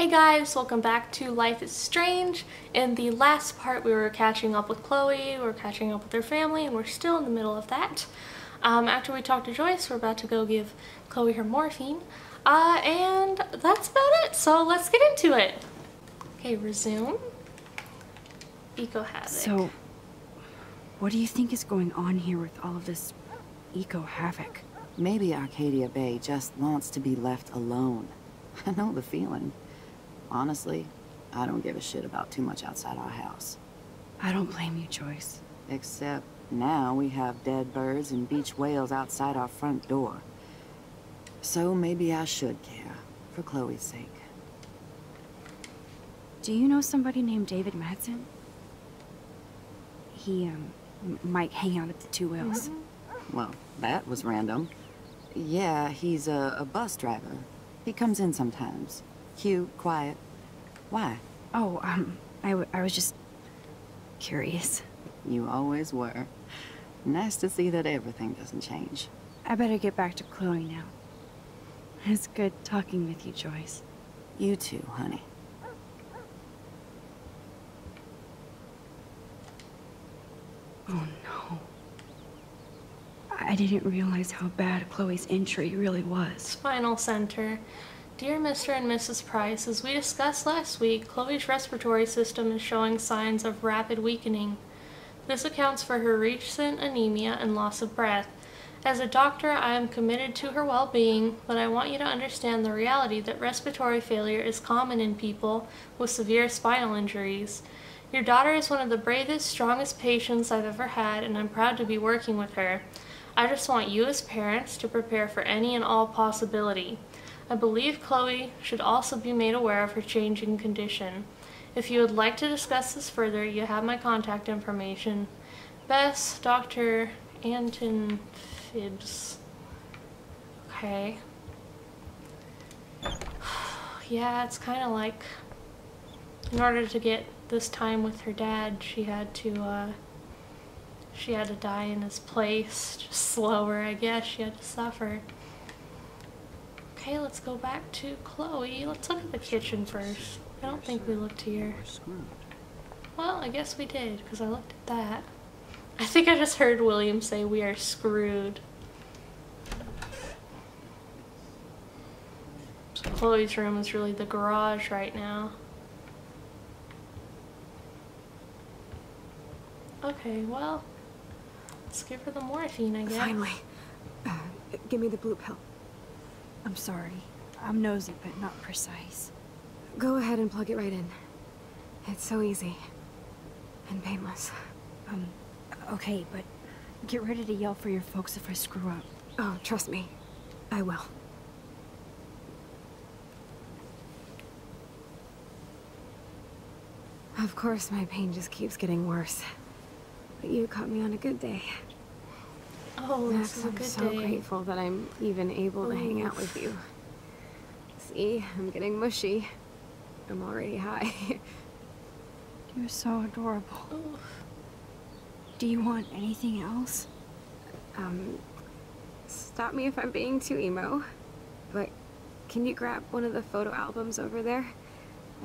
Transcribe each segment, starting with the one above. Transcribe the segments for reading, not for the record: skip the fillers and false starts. Hey guys, welcome back to Life is Strange. In the last part we were catching up with Chloe, we were catching up with her family, and we're still in the middle of that. After we talked to Joyce, we're about to go give Chloe her morphine. And that's about it, so let's get into it. Okay, resume. Eco Havoc. So, what do you think is going on here with all of this Eco Havoc? Maybe Arcadia Bay just wants to be left alone. I know the feeling. Honestly, I don't give a shit about too much outside our house. I don't blame you, Joyce. Except now we have dead birds and beach whales outside our front door. So maybe I should care, for Chloe's sake. Do you know somebody named David Madsen? He, might hang out at the Two Whales. Mm-hmm. Well, that was random. Yeah, he's a bus driver. He comes in sometimes. Cute, quiet. Why? Oh, I was just curious. You always were. Nice to see that everything doesn't change. I better get back to Chloe now. It's good talking with you, Joyce. You too, honey. Oh no. I didn't realize how bad Chloe's injury really was. Spinal center. Dear Mr. and Mrs. Price, as we discussed last week, Chloe's respiratory system is showing signs of rapid weakening. This accounts for her recent anemia and loss of breath. As a doctor, I am committed to her well-being, but I want you to understand the reality that respiratory failure is common in people with severe spinal injuries. Your daughter is one of the bravest, strongest patients I've ever had, and I'm proud to be working with her. I just want you as parents to prepare for any and all possibility. I believe Chloe should also be made aware of her changing condition. If you would like to discuss this further, you have my contact information. Best, Dr. Anton FIBS. Okay. Yeah, it's kind of like, in order to get this time with her dad, she had to die in his place. Just slower, I guess. She had to suffer. Okay, let's go back to Chloe. Let's look at the kitchen first. I don't think we looked here. Well, I guess we did, because I looked at that. I think I just heard William say we are screwed. So Chloe's room is really the garage right now. Okay, well, let's give her the morphine, I guess. Finally. Give me the blue pill. I'm sorry. I'm nosy, but not precise. Go ahead and plug it right in. It's so easy. And painless. Okay, but get ready to yell for your folks if I screw up. Oh, trust me. I will. Of course, my pain just keeps getting worse. But you caught me on a good day. Oh, Max, this is a good day. I'm so grateful that I'm even able to hang out with you. See, I'm getting mushy. I'm already high. You're so adorable. Oh. Do you want anything else? Stop me if I'm being too emo, but can you grab one of the photo albums over there?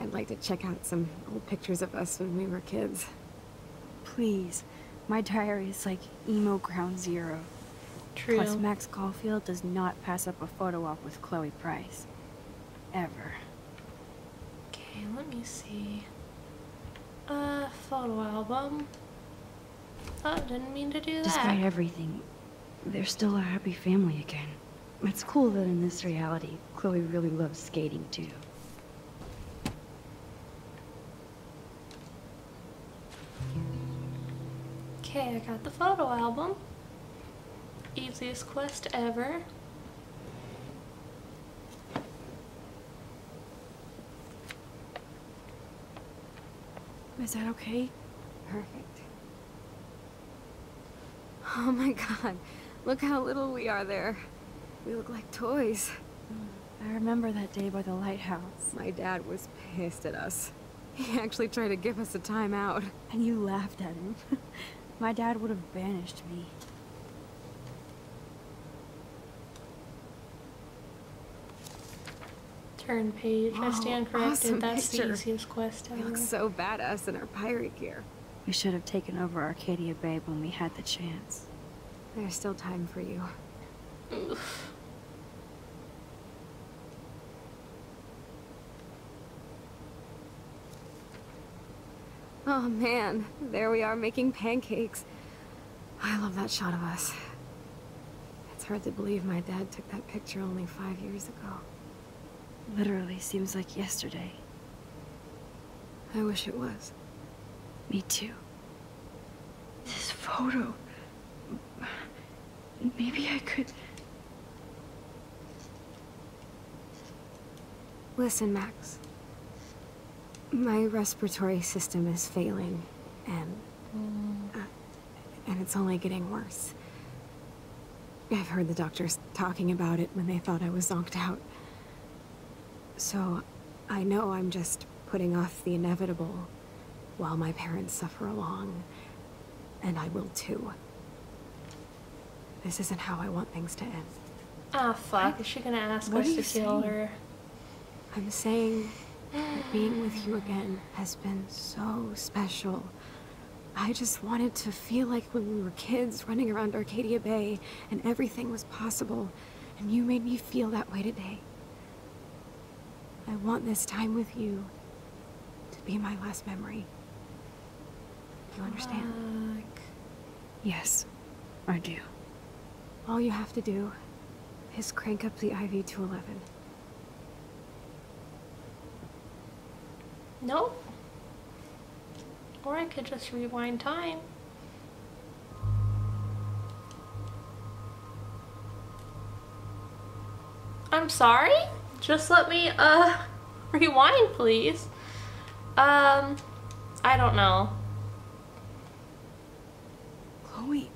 I'd like to check out some old pictures of us when we were kids. Please. My diary is like emo ground zero. True. Plus, Max Caulfield does not pass up a photo op with Chloe Price. Ever. Okay, let me see. Photo album. Oh, didn't mean to do that. Despite everything, they're still a happy family again. It's cool that in this reality, Chloe really loves skating too. Okay, I got the photo album. Easiest quest ever. Is that okay? Perfect. Oh my god, look how little we are there. We look like toys. I remember that day by the lighthouse. My dad was pissed at us. He actually tried to give us a timeout. And you laughed at him. My dad would have banished me. Turn page. Wow, I stand corrected. Awesome. That's picture. The easiest quest ever. You look so badass in our pirate gear. We should have taken over Arcadia Bay when we had the chance. There's still time for you. Oof. Oh man, there we are making pancakes. I love that shot of us. It's hard to believe my dad took that picture only 5 years ago. Literally seems like yesterday. I wish it was. Me too. This photo... Maybe I could... Listen, Max. My respiratory system is failing, and it's only getting worse. I've heard the doctors talking about it when they thought I was zonked out. So, I know I'm just putting off the inevitable while my parents suffer along, and I will too. This isn't how I want things to end. Ah, oh, fuck. Is she gonna ask us to kill her? I'm saying that being with you again has been so special. I just wanted to feel like when we were kids running around Arcadia Bay and everything was possible, and you made me feel that way today. I want this time with you to be my last memory. You understand? Yes, I do. All you have to do is crank up the IV to 11. Nope. Or I could just rewind time. I'm sorry? Just let me, rewind, please. I don't know. Chloe,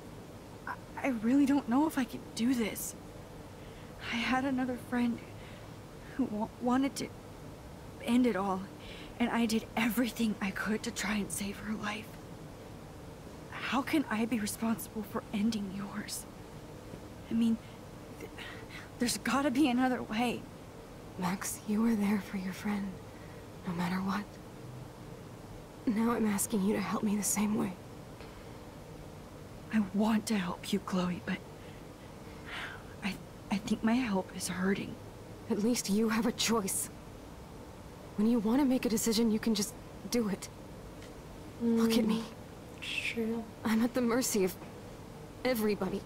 I really don't know if I could do this. I had another friend who wanted to end it all, and I did everything I could to try and save her life. How can I be responsible for ending yours? I mean, there's gotta be another way. Max, you were there for your friend, no matter what. Now I'm asking you to help me the same way. I want to help you, Chloe, but I think my help is hurting. At least you have a choice. When you want to make a decision, you can just do it. Look at me. True. I'm at the mercy of everybody.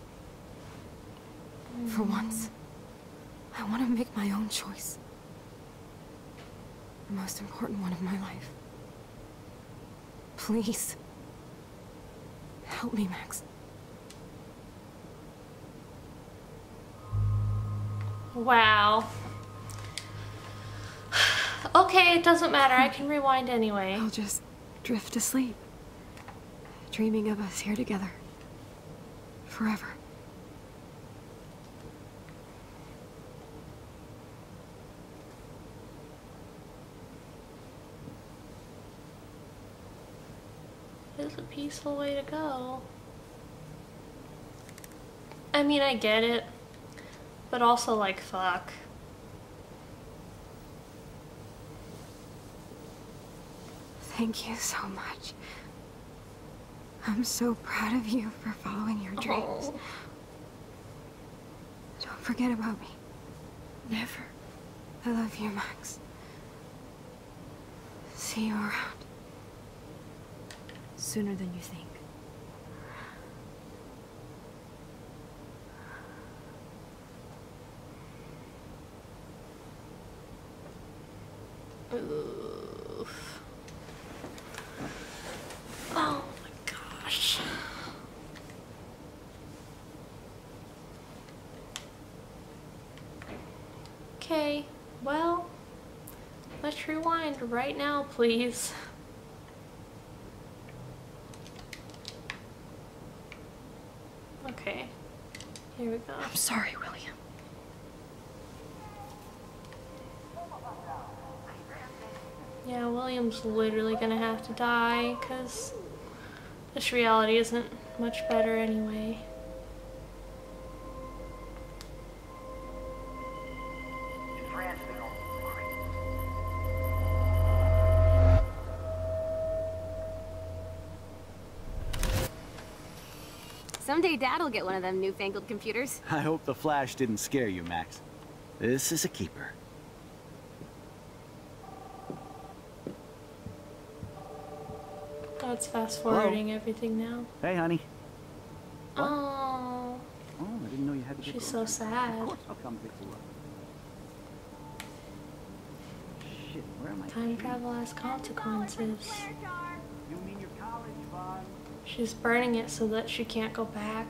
For once, I want to make my own choice. The most important one of my life. Please. Help me, Max. Wow. Okay, it doesn't matter. I can rewind anyway. I'll just drift to sleep. Dreaming of us here together. Forever. It's a peaceful way to go. I mean, I get it, but also like, fuck. Thank you so much. I'm so proud of you for following your dreams. Oh. Don't forget about me. Never. I love you, Max. See you around. Sooner than you think. Oof. Oh my gosh. Okay, well, let's rewind right now, please. Here we go. I'm sorry, William. Yeah, William's literally gonna have to die because this reality isn't much better anyway. Someday Dad'll get one of them newfangled computers. I hope the flash didn't scare you, Max. This is a keeper. That's fast-forwarding everything now. Hey, honey. Oh. Oh, I didn't know you had to. She's so sad. Of course, I'll come pick you up. Shit, where am I? Time travel has consequences. You mean your college bond? She's burning it so that she can't go back.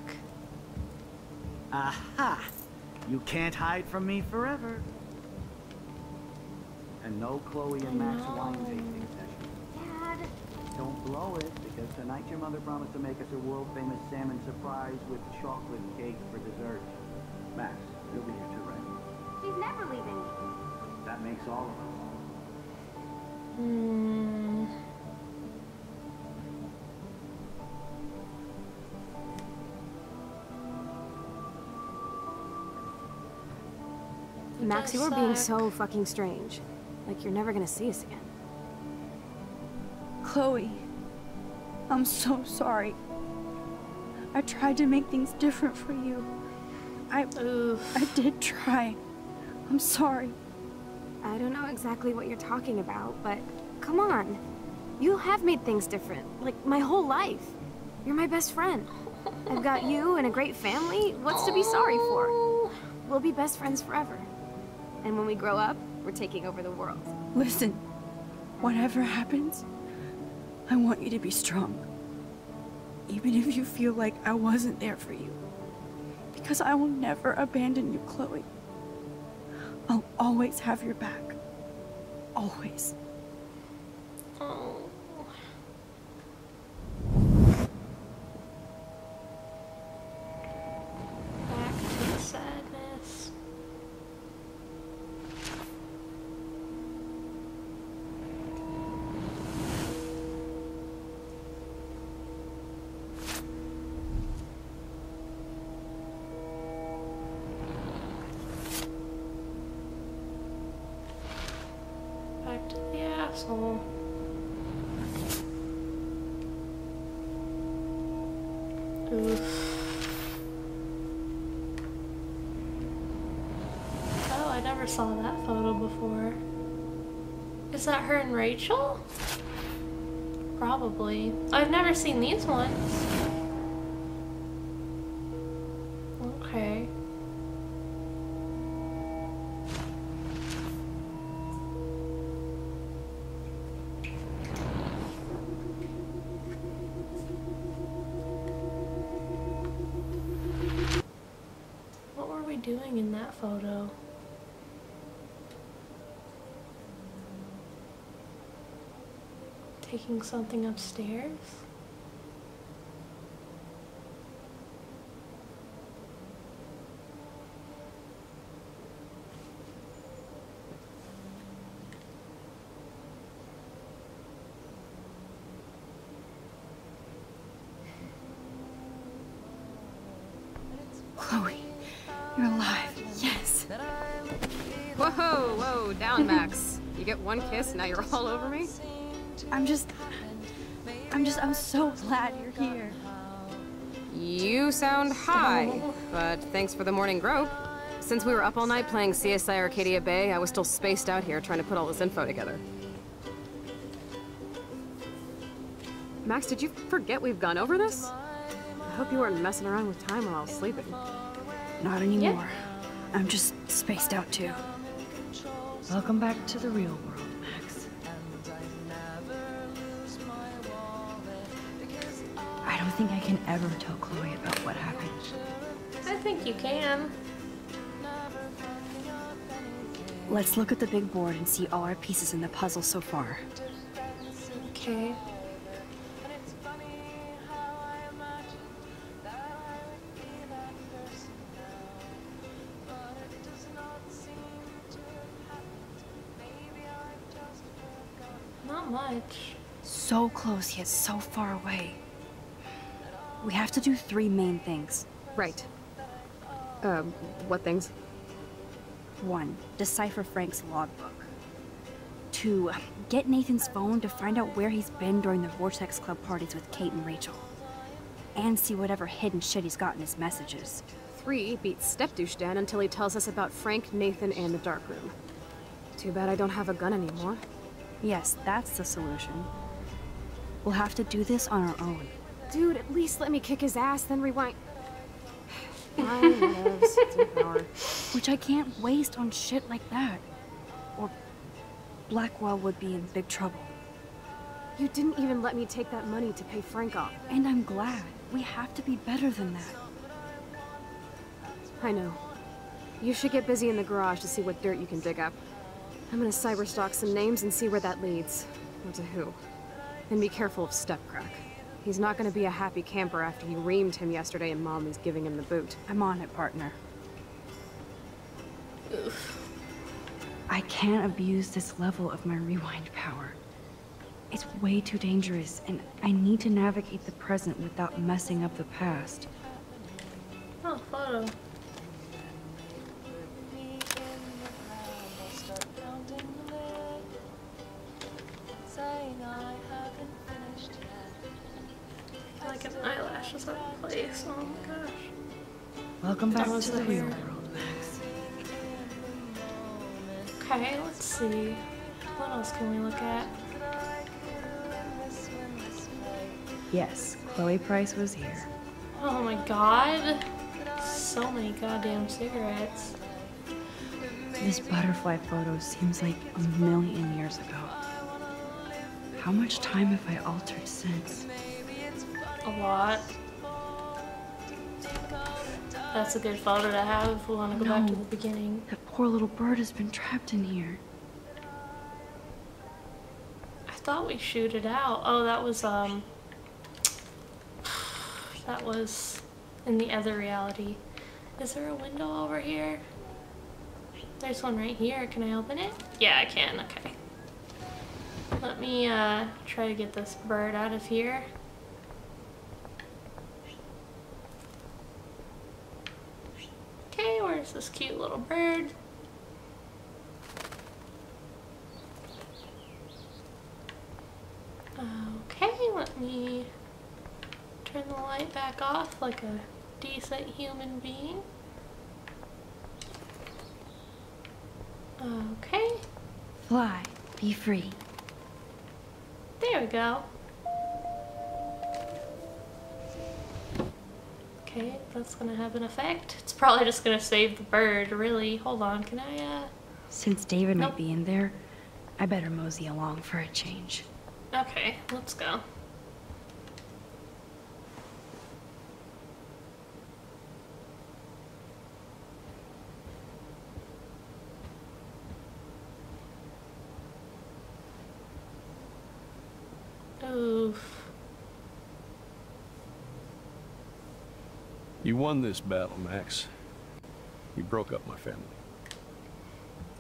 Aha! You can't hide from me forever. And no Chloe and Max wine tasting session. Dad. Don't blow it, because tonight your mother promised to make us a world-famous salmon surprise with chocolate cake for dessert. Max, you'll be here too, right? She's never leaving. That makes all of us. Hmm. Max, you are being so fucking strange. Like you're never gonna see us again. Chloe, I'm so sorry. I tried to make things different for you. I did try. I'm sorry. I don't know exactly what you're talking about, but come on. You have made things different, like my whole life. You're my best friend. I've got you and a great family. What's to be sorry for? We'll be best friends forever. And when we grow up, we're taking over the world. Listen, whatever happens, I want you to be strong. Even if you feel like I wasn't there for you. Because I will never abandon you, Chloe. I'll always have your back. Always. Oh. Back to the sadness. Saw that photo before. Is that her and Rachel? Probably. I've never seen these ones. Okay. What were we doing in that photo? Taking something upstairs? Chloe, you're alive. Yes. Whoa, whoa, down, Max. You get one kiss, now you're all over me? I'm so glad you're here. You sound high, but thanks for the morning grope. Since we were up all night playing CSI Arcadia Bay, I was still spaced out here trying to put all this info together. Max, did you forget we've gone over this? I hope you weren't messing around with time while I was sleeping. Not anymore. Yeah. I'm just spaced out too. Welcome back to the real world. I don't think I can ever tell Chloe about what happened. I think you can. Let's look at the big board and see all our pieces in the puzzle so far. Okay. Not much. So close yet so far away. We have to do three main things. Right. What things? 1, decipher Frank's logbook. 2, get Nathan's phone to find out where he's been during the Vortex Club parties with Kate and Rachel. and see whatever hidden shit he's got in his messages. 3 beats Step-Douche down until he tells us about Frank, Nathan, and the Dark Room. Too bad I don't have a gun anymore. Yes, that's the solution. We'll have to do this on our own. Dude, at least let me kick his ass, then rewind. I love steam power. Which I can't waste on shit like that. Or Blackwell would be in big trouble. You didn't even let me take that money to pay Frank off. And I'm glad. We have to be better than that. I know. You should get busy in the garage to see what dirt you can dig up. I'm gonna cyberstalk some names and see where that leads. Or to who. And be careful of Stepcrack. He's not gonna be a happy camper after you reamed him yesterday and Mom was giving him the boot. I'm on it, partner. Oof. I can't abuse this level of my rewind power. It's way too dangerous, and I need to navigate the present without messing up the past. Oh, photo. Like an eyelash is out of place. Oh my gosh. Welcome back to the real world, Max. Okay, let's see. What else can we look at? Yes, Chloe Price was here. Oh my god. So many goddamn cigarettes. This butterfly photo seems like a million years ago. How much time have I altered since? A lot. That's a good photo to have if we want to go back to the beginning. That poor little bird has been trapped in here. I thought we shoot it out. Oh, that was that was in the other reality. Is there a window over here? There's one right here. Can I open it? Yeah, I can. Okay. Let me try to get this bird out of here. Okay, where's this cute little bird? Okay, let me turn the light back off like a decent human being. Okay. Fly, be free. There we go. Okay, that's gonna have an effect. It's probably just gonna save the bird, really. Hold on, can I, Since David might be in there, I better mosey along for a change. Okay, let's go. Oof. You won this battle, Max. You broke up my family.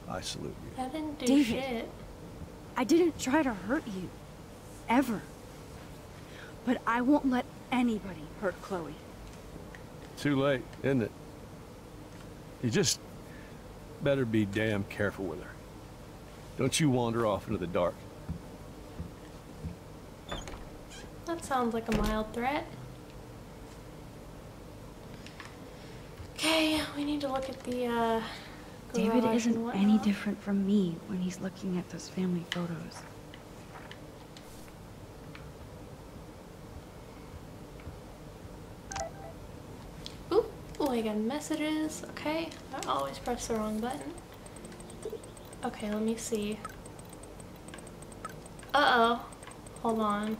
I salute you. I didn't do David, shit. I didn't try to hurt you. Ever. But I won't let anybody hurt Chloe. Too late, isn't it? You just better be damn careful with her. Don't you wander off into the dark. That sounds like a mild threat. Okay, we need to look at the, David isn't any different from me when he's looking at those family photos. Ooh, oh, I got messages. Okay, I always press the wrong button. Okay, let me see. Uh-oh. Hold on.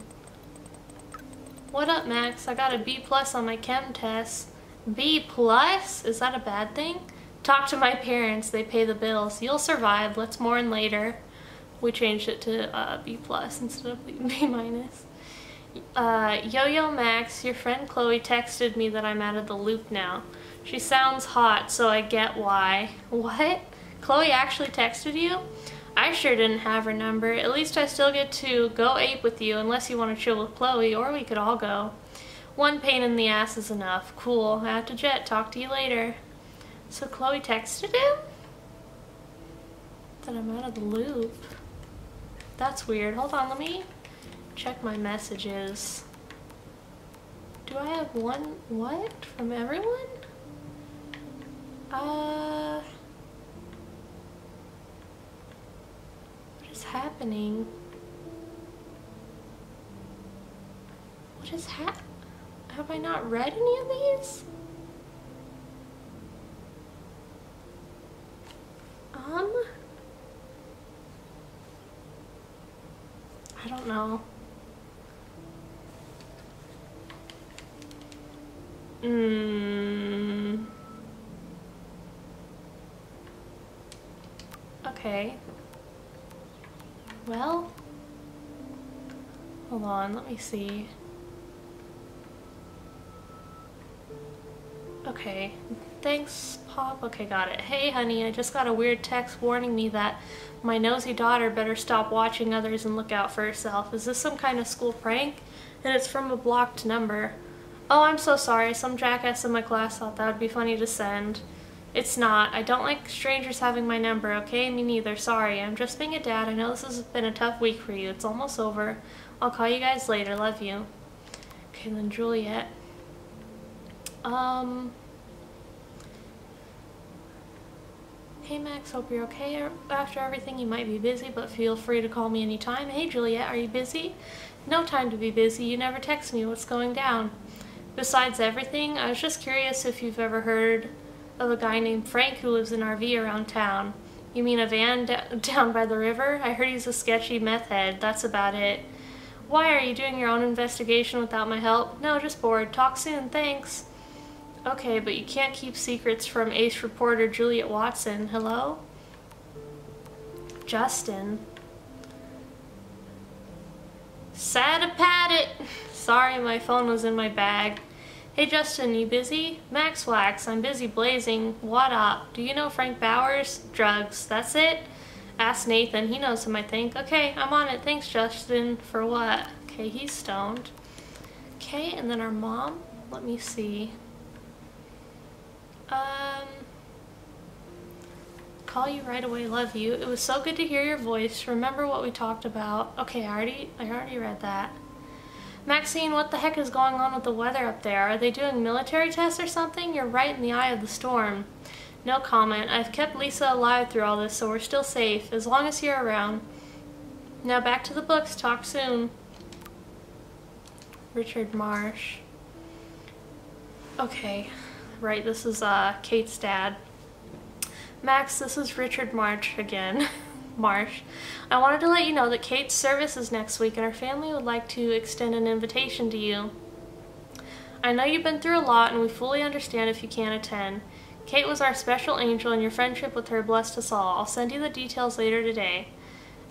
What up, Max? I got a B+ on my chem test. B+? Is that a bad thing? Talk to my parents, they pay the bills. You'll survive, let's mourn later. We changed it to B+ instead of B-. Yo-yo Max, your friend Chloe texted me that I'm out of the loop now. She sounds hot, so I get why. What? Chloe actually texted you? I sure didn't have her number. At least I still get to go ape with you unless you want to chill with Chloe, or we could all go. One pain in the ass is enough. Cool. I have to jet. Talk to you later. So Chloe texted him? That I'm out of the loop. That's weird. Hold on, let me check my messages. Do Do I have one what from everyone? What is happening? What is have I not read any of these? I don't know. Okay. Well, hold on, let me see. Okay, thanks, Pop. Okay, got it. Hey, honey, I just got a weird text warning me that my nosy daughter better stop watching others and look out for herself. Is this some kind of school prank? And it's from a blocked number. Oh, I'm so sorry. Some jackass in my class thought that would be funny to send. It's not. I don't like strangers having my number, okay? Me neither. Sorry. I'm just being a dad. I know this has been a tough week for you. It's almost over. I'll call you guys later. Love you. Okay, then Juliet. Hey Max, hope you're okay after everything. You might be busy, but feel free to call me anytime. Hey Juliet, are you busy? No time to be busy. You never text me. What's going down? Besides everything, I was just curious if you've ever heard of a guy named Frank who lives in an RV around town. You mean a van down by the river? I heard he's a sketchy meth head. That's about it. Why are you doing your own investigation without my help? No, just bored. Talk soon. Thanks. Okay, but you can't keep secrets from ace reporter Juliet Watson. Hello? Justin. Sad-a-pat-it! Sorry, my phone was in my bag. Hey Justin, you busy? Max Wax, I'm busy blazing. What up? Do you know Frank Bowers? Drugs. That's it? Ask Nathan. He knows him, I think. Okay, I'm on it. Thanks, Justin. For what? Okay, he's stoned. Okay, and then our mom. Let me see. Call you right away, love you. It was so good to hear your voice. Remember what we talked about. Okay, I already read that. Maxine, what the heck is going on with the weather up there? Are they doing military tests or something? You're right in the eye of the storm. No comment. I've kept Lisa alive through all this, so we're still safe, as long as you're around. Now back to the books. Talk soon. Richard Marsh. Okay. Right, this is Kate's dad. Max, this is Richard Marsh again. Marsh. I wanted to let you know that Kate's service is next week and our family would like to extend an invitation to you. I know you've been through a lot and we fully understand if you can't attend. Kate was our special angel and your friendship with her blessed us all. I'll send you the details later today.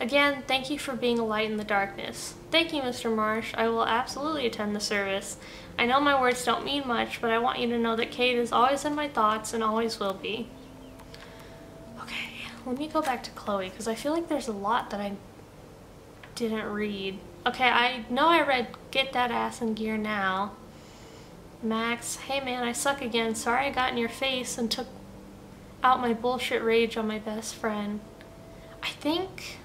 Again, thank you for being a light in the darkness. Thank you, Mr. Marsh. I will absolutely attend the service. I know my words don't mean much, but I want you to know that Kate is always in my thoughts and always will be. Okay, let me go back to Chloe, because I feel like there's a lot that I didn't read. Okay, I know I read Get That Ass in Gear Now. Max, hey man, I suck again. Sorry I got in your face and took out my bullshit rage on my best friend. I think...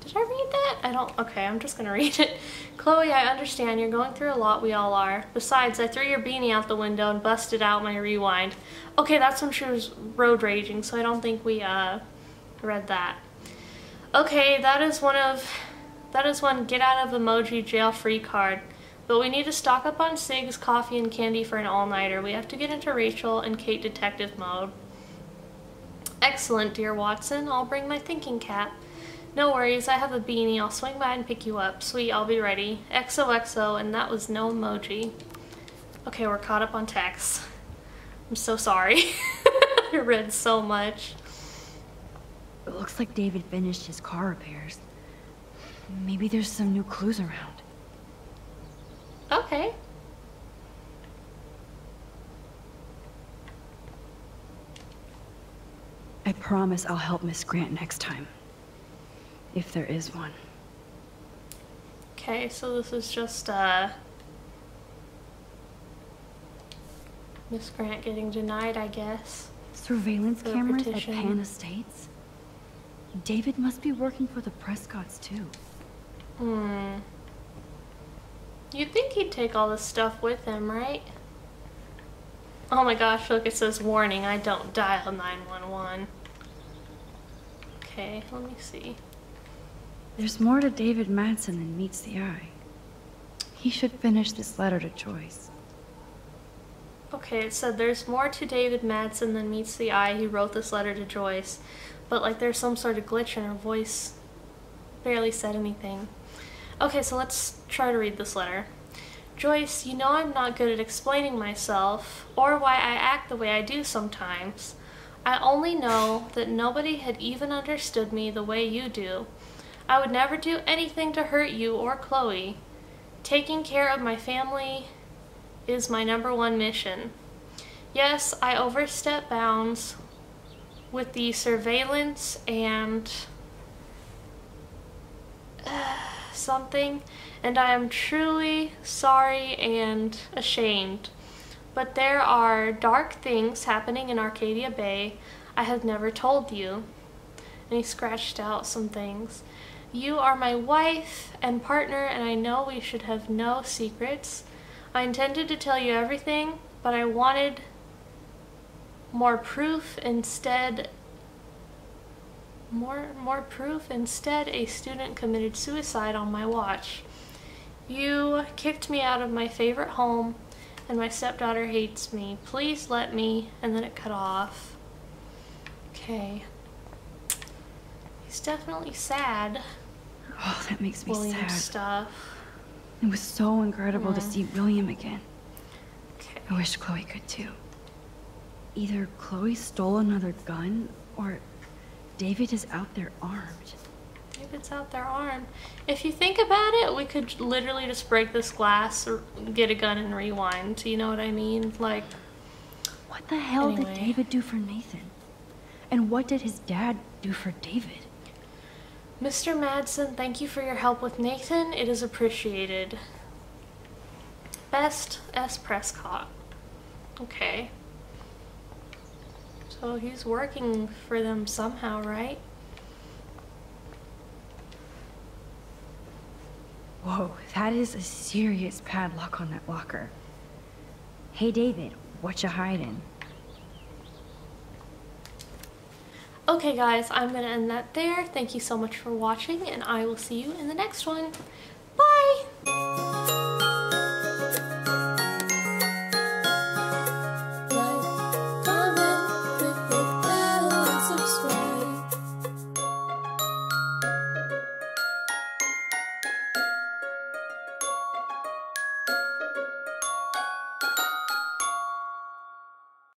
Did I read that? I don't. Okay, I'm just gonna read it. Chloe, I understand you're going through a lot. We all are. Besides, I threw your beanie out the window and busted out my rewind. Okay, that's when she was road raging, so I don't think we read that. Okay, that is one get out of emoji jail free card. But we need to stock up on cigs, coffee, and candy for an all-nighter. We have to get into Rachel and Kate detective mode. Excellent, dear Watson. I'll bring my thinking cap. No worries, I have a beanie. I'll swing by and pick you up. Sweet, I'll be ready. XOXO, and that was no emoji. Okay, we're caught up on text. I'm so sorry. I read so much. It looks like David finished his car repairs. Maybe there's some new clues around. Okay. I promise I'll help Miss Grant next time. If there is one. Okay, so this is just Miss Grant getting denied, I guess. Surveillance cameras at Pan Estates? David must be working for the Prescotts too. You'd think he'd take all this stuff with him, right? Oh my gosh, look, it says warning, I don't dial 911. Okay, let me see. There's more to David Madsen than meets the eye. He should finish this letter to Joyce. Okay, it said there's more to David Madsen than meets the eye. He wrote this letter to Joyce. But like there's some sort of glitch in her voice. Barely said anything. Okay, so let's try to read this letter. Joyce, you know I'm not good at explaining myself, or why I act the way I do sometimes. I only know that nobody had even understood me the way you do. I would never do anything to hurt you or Chloe. Taking care of my family is my #1 mission. Yes, I overstep bounds with the surveillance and something, and I am truly sorry and ashamed. But there are dark things happening in Arcadia Bay I have never told you. And he scratched out some things. You are my wife and partner, and I know we should have no secrets. I intended to tell you everything, but I wanted more proof instead. More proof. Instead, a student committed suicide on my watch. You kicked me out of my favorite home, and my stepdaughter hates me. Please let me. And then it cut off. Okay. He's definitely sad. Oh, that makes me sad. Stuff. It was so incredible to see William again. Okay. I wish Chloe could too. Either Chloe stole another gun, or David is out there armed. David's out there armed. If you think about it, we could literally just break this glass or get a gun and rewind. You know what I mean? Like, what the hell did David do for Nathan? And what did his dad do for David? Mr. Madsen, thank you for your help with Nathan. It is appreciated. Best, S. Prescott. Okay. So he's working for them somehow, right? Whoa, that is a serious padlock on that locker. Hey David, what you hiding? Okay guys, I'm gonna end that there. Thank you so much for watching, and I will see you in the next one. Bye!